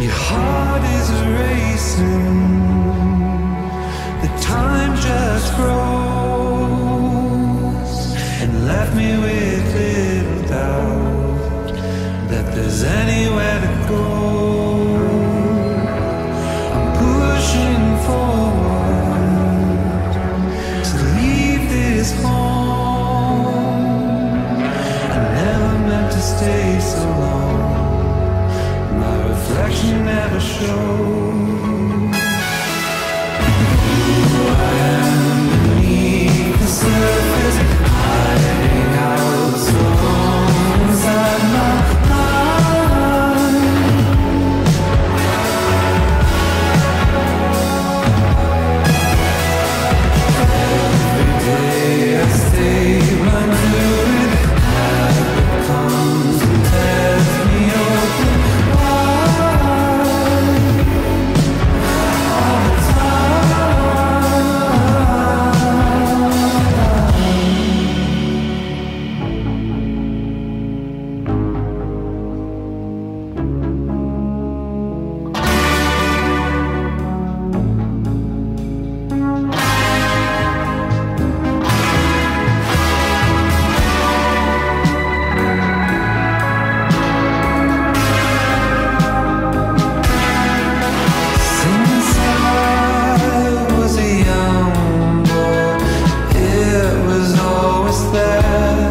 Your heart is racing, the time just froze and left me with little doubt that there's anywhere to go. I'm pushing forward to leave this home. I never meant to stay so long. My reflection never showed who I am beneath the surface, hiding out so inside my heart. There